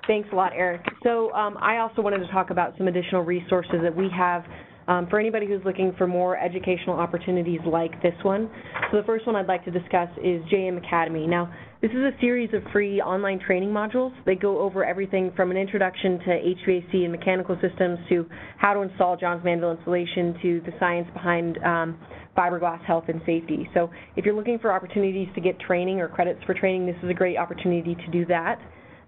Thanks a lot, Eric. So um, I also wanted to talk about some additional resources that we have um, for anybody who's looking for more educational opportunities like this one. So the first one I'd like to discuss is J M Academy. Now, this is a series of free online training modules. They go over everything from an introduction to H V A C and mechanical systems to how to install Johns Manville insulation to the science behind um, fiberglass health and safety. So if you're looking for opportunities to get training or credits for training, this is a great opportunity to do that.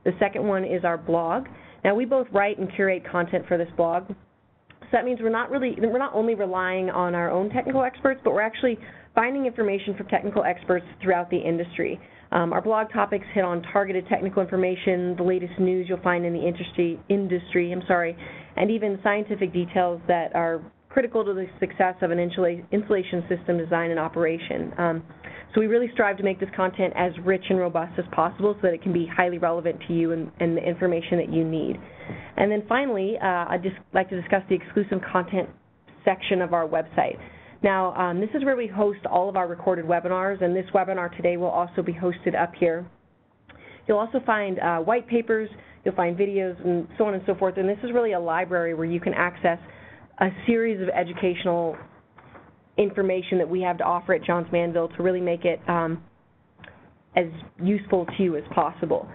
The second one is our blog. Now, we both write and curate content for this blog. So that means we're not really, we're not only relying on our own technical experts, but we're actually finding information from technical experts throughout the industry. Um, our blog topics hit on targeted technical information, the latest news you'll find in the industry, industry, I'm sorry, and even scientific details that are critical to the success of an insulation system design and operation. Um, so we really strive to make this content as rich and robust as possible so that it can be highly relevant to you and, and the information that you need. And then finally, uh, I'd just like to discuss the exclusive content section of our website. Now, um, this is where we host all of our recorded webinars, and this webinar today will also be hosted up here. You'll also find uh, white papers, you'll find videos, and so on and so forth, and this is really a library where you can access a series of educational information that we have to offer at Johns Manville to really make it um, as useful to you as possible.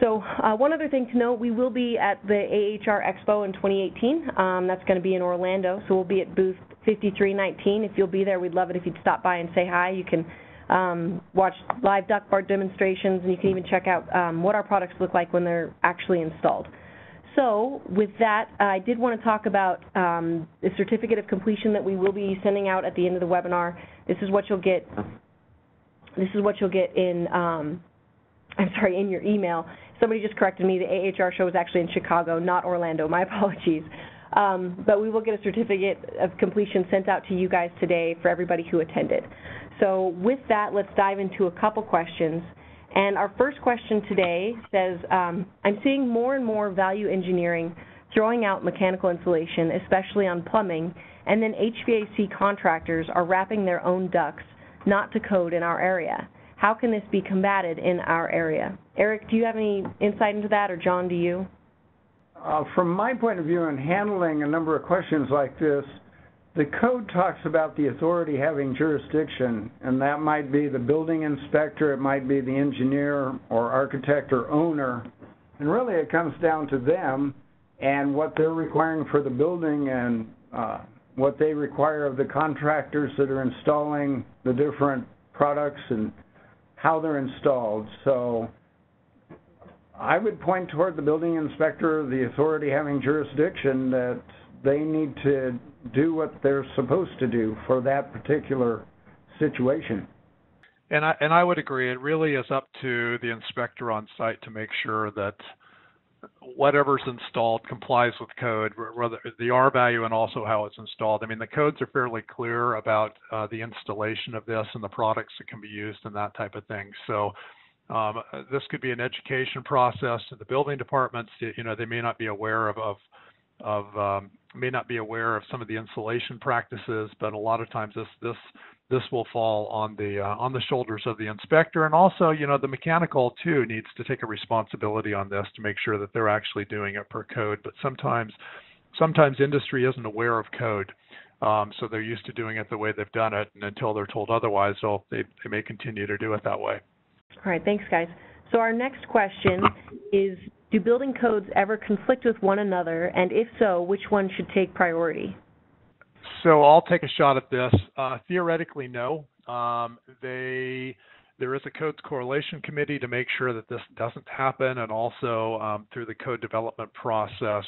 So uh, one other thing to note, we will be at the A H R Expo in twenty eighteen. Um, that's going to be in Orlando, so we'll be at booth fifty-three nineteen. If you'll be there, we'd love it if you'd stop by and say hi. You can um, watch live duck bar demonstrations, and you can even check out um, what our products look like when they're actually installed. So with that, I did want to talk about um, the certificate of completion that we will be sending out at the end of the webinar. This is what you'll get. This is what you'll get in. Um, I'm sorry, in your email. Somebody just corrected me. The A H R show is actually in Chicago, not Orlando. My apologies. Um, but we will get a certificate of completion sent out to you guys today for everybody who attended. So with that, let's dive into a couple questions. And our first question today says, um, I'm seeing more and more value engineering throwing out mechanical insulation, especially on plumbing, and then H V A C contractors are wrapping their own ducts not to code in our area. How can this be combated in our area? Eric, do you have any insight into that, or John, do you? Uh, from my point of view in handling a number of questions like this, the code talks about the authority having jurisdiction, and that might be the building inspector, it might be the engineer or architect or owner, and really it comes down to them and what they're requiring for the building and uh, what they require of the contractors that are installing the different products and how they're installed. So I would point toward the building inspector, the authority having jurisdiction, that they need to do what they're supposed to do for that particular situation. And I, and I would agree, it really is up to the inspector on site to make sure that whatever's installed complies with code, whether the R value and also how it's installed. I mean, the codes are fairly clear about uh, the installation of this and the products that can be used and that type of thing. So um, this could be an education process to the building departments. You know, they may not be aware of, of, of um, may not be aware of some of the installation practices, but a lot of times this, this, this will fall on the uh, on the shoulders of the inspector, and also, you know, the mechanical too needs to take a responsibility on this to make sure that they're actually doing it per code. But sometimes, sometimes industry isn't aware of code, um, so they're used to doing it the way they've done it, and until they're told otherwise, they'll, they they may continue to do it that way. All right, thanks, guys. So our next question is: do building codes ever conflict with one another, and if so, which one should take priority? So I'll take a shot at this. Uh, theoretically, no. Um, they, there is a codes correlation committee to make sure that this doesn't happen, and also um, through the code development process.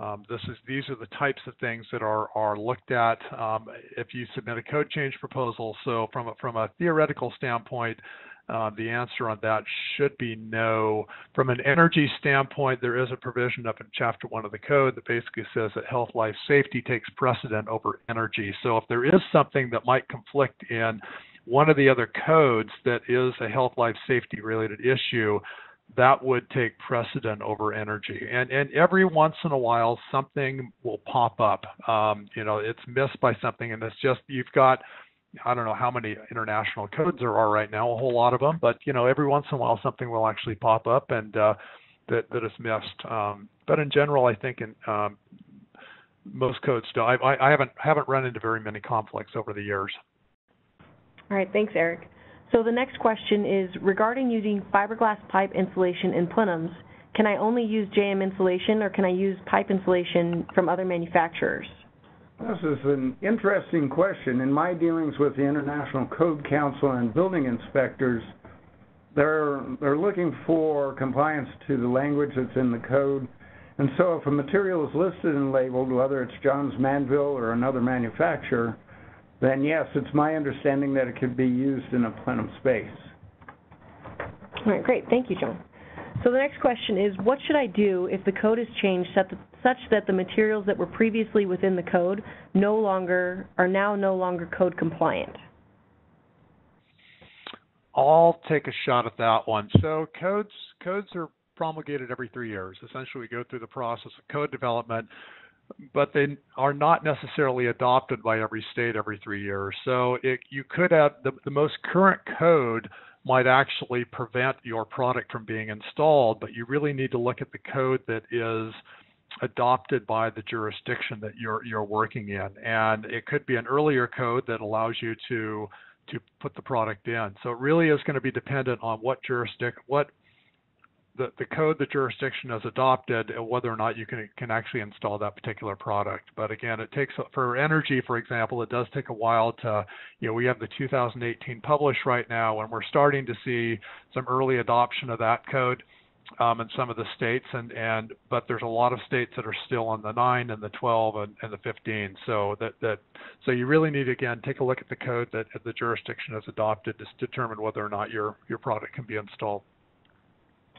Um, this is, these are the types of things that are, are looked at um, if you submit a code change proposal. So from a, from a theoretical standpoint, Uh, the answer on that should be no. From an energy standpoint, there is a provision up in Chapter one of the Code that basically says that health, life, safety takes precedent over energy. So if there is something that might conflict in one of the other codes that is a health, life, safety related issue, that would take precedent over energy. And, and every once in a while, something will pop up. Um, you know, it's missed by something, and it's just, you've got, I don't know how many international codes there are right now, a whole lot of them, but, you know, every once in a while something will actually pop up and uh, that, that is missed. Um, but in general, I think in um, most codes, still, I, I haven't haven't run into very many conflicts over the years. All right, thanks, Eric. So the next question is regarding using fiberglass pipe insulation in plenums. Can I only use J M insulation, or can I use pipe insulation from other manufacturers? This is an interesting question. In my dealings with the International Code Council and building inspectors, they're, they're looking for compliance to the language that's in the code. And so if a material is listed and labeled, whether it's Johns Manville or another manufacturer, then yes, it's my understanding that it could be used in a plenum space. All right, great. Thank you, John. So the next question is, what should I do if the code is changed such that the materials that were previously within the code no longer are now no longer code compliant? I'll take a shot at that one. So codes codes are promulgated every three years. Essentially, we go through the process of code development, but they are not necessarily adopted by every state every three years. So it, you could have the, the most current code might actually prevent your product from being installed, but you really need to look at the code that is adopted by the jurisdiction that you're you're working in. And it could be an earlier code that allows you to to put the product in. So it really is going to be dependent on what jurisdiction, what the, the code the jurisdiction has adopted, and whether or not you can can actually install that particular product. But again, it takes, for energy, for example, it does take a while to, you know, we have the two thousand eighteen publish right now, and we're starting to see some early adoption of that code um, in some of the states, and, and but there's a lot of states that are still on the nine and the twelve and, and the fifteen. So that, that so you really need to, again, take a look at the code that the jurisdiction has adopted to determine whether or not your your product can be installed.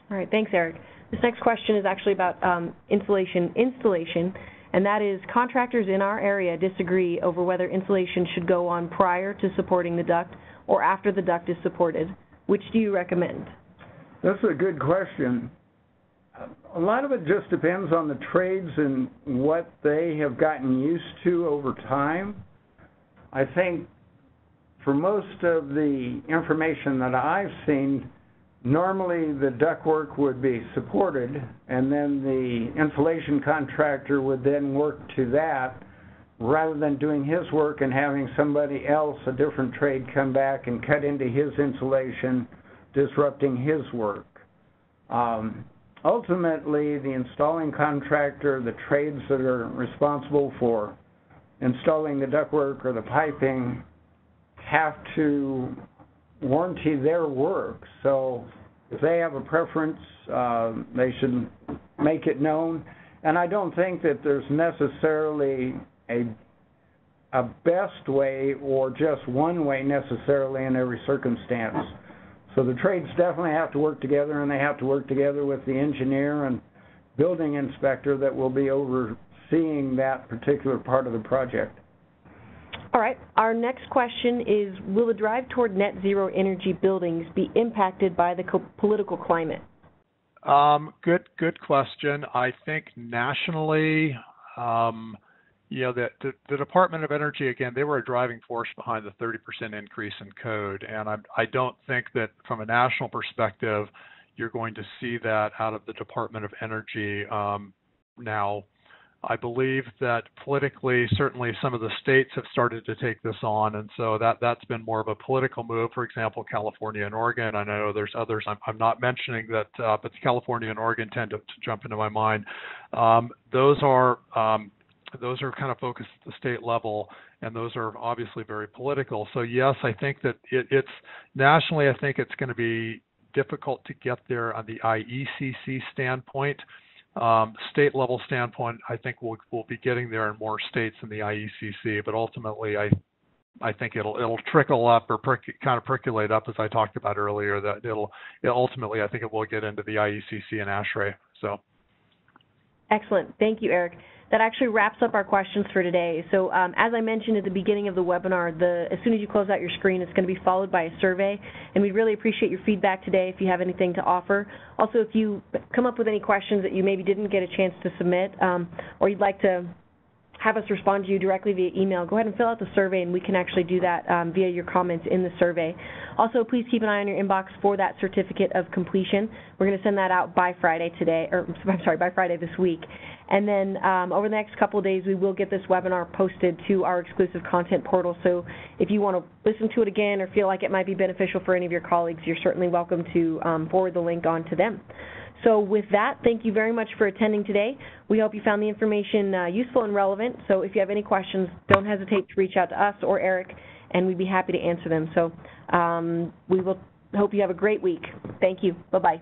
All right, thanks, Eric. This next question is actually about um, insulation installation, and that is contractors in our area disagree over whether insulation should go on prior to supporting the duct or after the duct is supported. Which do you recommend? That's a good question. A lot of it just depends on the trades and what they have gotten used to over time. I think for most of the information that I've seen, normally the ductwork would be supported, and then the insulation contractor would then work to that rather than doing his work and having somebody else, a different trade, come back and cut into his insulation, disrupting his work. Um, ultimately, the installing contractor, the trades that are responsible for installing the ductwork or the piping, have to warranty their work. So if they have a preference, uh, they should make it known. And I don't think that there's necessarily a, a best way or just one way necessarily in every circumstance. So the trades definitely have to work together, and they have to work together with the engineer and building inspector that will be overseeing that particular part of the project. All right. Our next question is, will the drive toward net zero energy buildings be impacted by the political climate? Um, good, good question. I think nationally, um, you know, the, the, the Department of Energy, again, they were a driving force behind the thirty percent increase in code. And I, I don't think that from a national perspective, you're going to see that out of the Department of Energy um, now. I believe that politically, certainly some of the states have started to take this on, and so that, that's been more of a political move. For example, California and Oregon. I know there's others I'm, I'm not mentioning that, uh, but California and Oregon tend to, to jump into my mind. Um, those are um, those are kind of focused at the state level, and those are obviously very political. So yes, I think that it, it's nationally, I think it's going to be difficult to get there on the I E C C standpoint. Um, state level standpoint, I think we'll, we'll be getting there in more states than the I E C C, but ultimately I I think it'll it'll trickle up or per, kind of percolate up, as I talked about earlier, that it'll it ultimately I think it will get into the I E C C and ASHRAE. So excellent. Thank you, Eric. That actually wraps up our questions for today. So um, as I mentioned at the beginning of the webinar, the, as soon as you close out your screen, it's going to be followed by a survey, and we really appreciate your feedback today if you have anything to offer. Also, if you come up with any questions that you maybe didn't get a chance to submit, um, or you'd like to have us respond to you directly via email, go ahead and fill out the survey, and we can actually do that um, via your comments in the survey. Also, please keep an eye on your inbox for that certificate of completion. We're going to send that out by Friday today, or I'm sorry, by Friday this week. And then um, over the next couple of days, we will get this webinar posted to our exclusive content portal. So if you want to listen to it again or feel like it might be beneficial for any of your colleagues, you're certainly welcome to um, forward the link on to them. So with that, thank you very much for attending today. We hope you found the information uh, useful and relevant. So if you have any questions, don't hesitate to reach out to us or Eric, and we'd be happy to answer them. So um, we will hope you have a great week. Thank you. Bye-bye.